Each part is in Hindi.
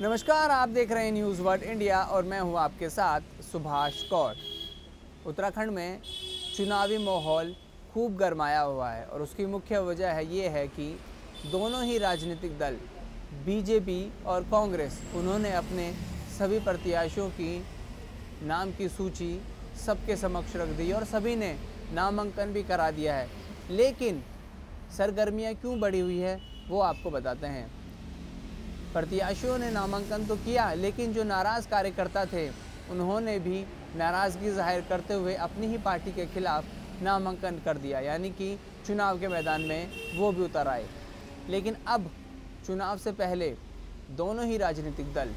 नमस्कार, आप देख रहे हैं न्यूज़ वर्ल्ड इंडिया और मैं हूं आपके साथ सुभाष कौर। उत्तराखंड में चुनावी माहौल खूब गरमाया हुआ है और उसकी मुख्य वजह है ये है कि दोनों ही राजनीतिक दल बीजेपी और कांग्रेस उन्होंने अपने सभी प्रत्याशियों की नाम की सूची सबके समक्ष रख दी और सभी ने नामांकन भी करा दिया है। लेकिन सरगर्मियाँ क्यों बढ़ी हुई है वो आपको बताते हैं। प्रत्याशियों ने नामांकन तो किया लेकिन जो नाराज़ कार्यकर्ता थे उन्होंने भी नाराज़गी जाहिर करते हुए अपनी ही पार्टी के खिलाफ नामांकन कर दिया, यानी कि चुनाव के मैदान में वो भी उतर आए। लेकिन अब चुनाव से पहले दोनों ही राजनीतिक दल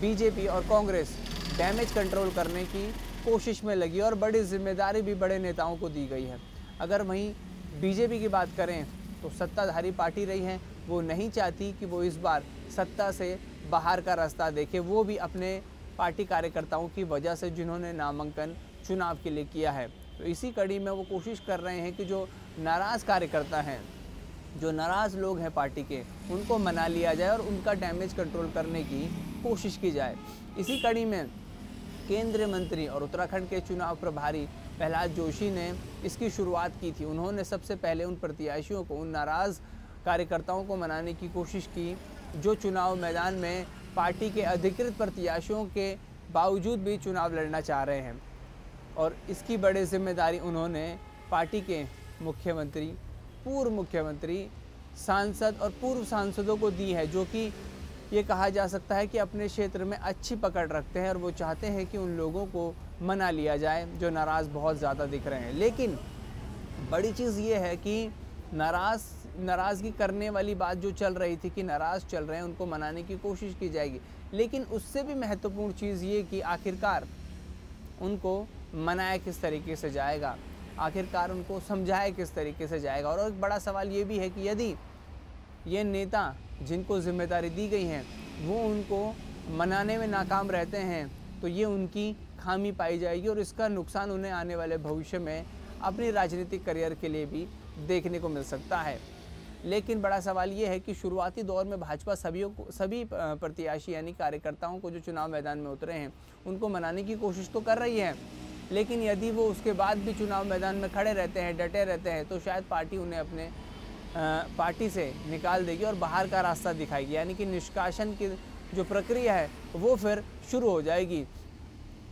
बीजेपी और कांग्रेस डैमेज कंट्रोल करने की कोशिश में लगी और बड़ी जिम्मेदारी भी बड़े नेताओं को दी गई है। अगर वहीं बीजेपी की बात करें तो सत्ताधारी पार्टी रही है, वो नहीं चाहती कि वो इस बार सत्ता से बाहर का रास्ता देखे, वो भी अपने पार्टी कार्यकर्ताओं की वजह से जिन्होंने नामांकन चुनाव के लिए किया है। तो इसी कड़ी में वो कोशिश कर रहे हैं कि जो नाराज़ कार्यकर्ता हैं, जो नाराज़ लोग हैं पार्टी के, उनको मना लिया जाए और उनका डैमेज कंट्रोल करने की कोशिश की जाए। इसी कड़ी में केंद्रीय मंत्री और उत्तराखंड के चुनाव प्रभारी प्रहलाद जोशी ने इसकी शुरुआत की थी। उन्होंने सबसे पहले उन प्रत्याशियों को, उन नाराज़ कार्यकर्ताओं को मनाने की कोशिश की जो चुनाव मैदान में पार्टी के अधिकृत प्रत्याशियों के बावजूद भी चुनाव लड़ना चाह रहे हैं, और इसकी बड़ी जिम्मेदारी उन्होंने पार्टी के मुख्यमंत्री, पूर्व मुख्यमंत्री, सांसद और पूर्व सांसदों को दी है, जो कि ये कहा जा सकता है कि अपने क्षेत्र में अच्छी पकड़ रखते हैं और वो चाहते हैं कि उन लोगों को मना लिया जाए जो नाराज़ बहुत ज़्यादा दिख रहे हैं। लेकिन बड़ी चीज़ ये है कि नाराज़गी करने वाली बात जो चल रही थी कि नाराज़ चल रहे हैं उनको मनाने की कोशिश की जाएगी, लेकिन उससे भी महत्वपूर्ण चीज़ ये कि आखिरकार उनको मनाया किस तरीके से जाएगा, आखिरकार उनको समझाया किस तरीके से जाएगा। और एक बड़ा सवाल ये भी है कि यदि ये नेता जिनको जिम्मेदारी दी गई है वो उनको मनाने में नाकाम रहते हैं तो ये उनकी खामी पाई जाएगी और इसका नुकसान उन्हें आने वाले भविष्य में अपने राजनीतिक करियर के लिए भी देखने को मिल सकता है। लेकिन बड़ा सवाल ये है कि शुरुआती दौर में भाजपा सभी प्रत्याशी यानी कार्यकर्ताओं को जो चुनाव मैदान में उतरे हैं उनको मनाने की कोशिश तो कर रही है, लेकिन यदि वो उसके बाद भी चुनाव मैदान में खड़े रहते हैं, डटे रहते हैं, तो शायद पार्टी उन्हें अपने पार्टी से निकाल देगी और बाहर का रास्ता दिखाएगी, यानी कि निष्कासन की जो प्रक्रिया है वो फिर शुरू हो जाएगी।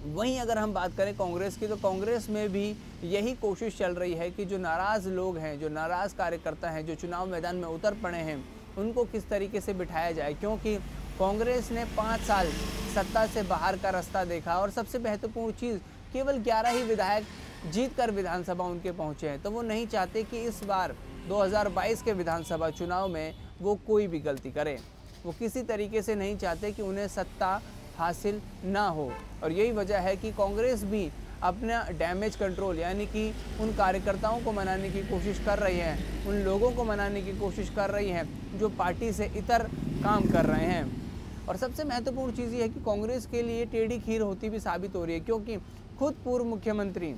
वहीं अगर हम बात करें कांग्रेस की, तो कांग्रेस में भी यही कोशिश चल रही है कि जो नाराज़ लोग हैं, जो नाराज़ कार्यकर्ता हैं, जो चुनाव मैदान में उतर पड़े हैं, उनको किस तरीके से बिठाया जाए, क्योंकि कांग्रेस ने 5 साल सत्ता से बाहर का रास्ता देखा और सबसे महत्वपूर्ण चीज़ केवल 11 ही विधायक जीतकर विधानसभा उनके पहुँचे हैं। तो वो नहीं चाहते कि इस बार 2022 के विधानसभा चुनाव में वो कोई भी गलती करे, वो किसी तरीके से नहीं चाहते कि उन्हें सत्ता हासिल ना हो। और यही वजह है कि कांग्रेस भी अपना डैमेज कंट्रोल यानी कि उन कार्यकर्ताओं को मनाने की कोशिश कर रही है, उन लोगों को मनाने की कोशिश कर रही है जो पार्टी से इतर काम कर रहे हैं। और सबसे महत्वपूर्ण चीज़ ये है कि कांग्रेस के लिए टेढ़ी खीर होती भी साबित हो रही है, क्योंकि खुद पूर्व मुख्यमंत्री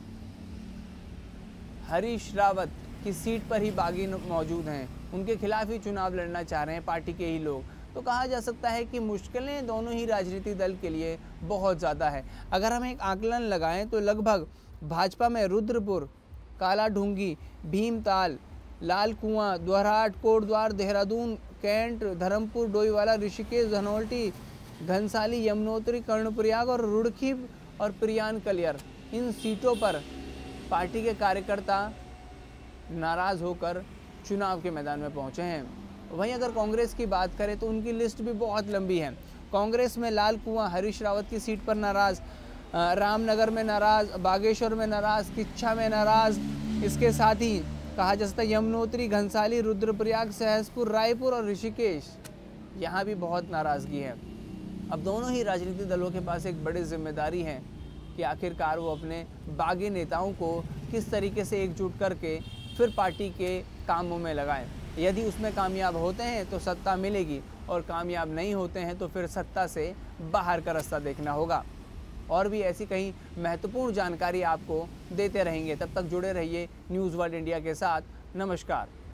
हरीश रावत की सीट पर ही बागी मौजूद हैं, उनके खिलाफ ही चुनाव लड़ना चाह रहे हैं पार्टी के ही लोग। तो कहा जा सकता है कि मुश्किलें दोनों ही राजनीतिक दल के लिए बहुत ज़्यादा है। अगर हम एक आकलन लगाएं तो लगभग भाजपा में रुद्रपुर, कालाढूंगी, भीमताल, लाल कुआं, द्वाराहाट, कोटद्वार, देहरादून, कैंट, धर्मपुर, डोईवाला, ऋषिकेश, धनौल्टी, घनसाली, यमुनोत्री, कर्णप्रयाग और रुड़की और प्रियान कलियर, इन सीटों पर पार्टी के कार्यकर्ता नाराज़ होकर चुनाव के मैदान में पहुँचे हैं। वहीं अगर कांग्रेस की बात करें तो उनकी लिस्ट भी बहुत लंबी है। कांग्रेस में लाल कुआं, हरीश रावत की सीट पर नाराज़, रामनगर में नाराज़, बागेश्वर में नाराज़, किच्छा में नाराज़, इसके साथ ही कहा जा सकता है यमुनोत्री, घनसाली, रुद्रप्रयाग, सहसपुर, रायपुर और ऋषिकेश, यहाँ भी बहुत नाराज़गी है। अब दोनों ही राजनीतिक दलों के पास एक बड़ी जिम्मेदारी है कि आखिरकार वो अपने बागी नेताओं को किस तरीके से एकजुट करके फिर पार्टी के कामों में लगाएँ। यदि उसमें कामयाब होते हैं तो सत्ता मिलेगी और कामयाब नहीं होते हैं तो फिर सत्ता से बाहर का रास्ता देखना होगा। और भी ऐसी कई महत्वपूर्ण जानकारी आपको देते रहेंगे। तब तक जुड़े रहिए न्यूज़ वर्ल्ड इंडिया के साथ। नमस्कार।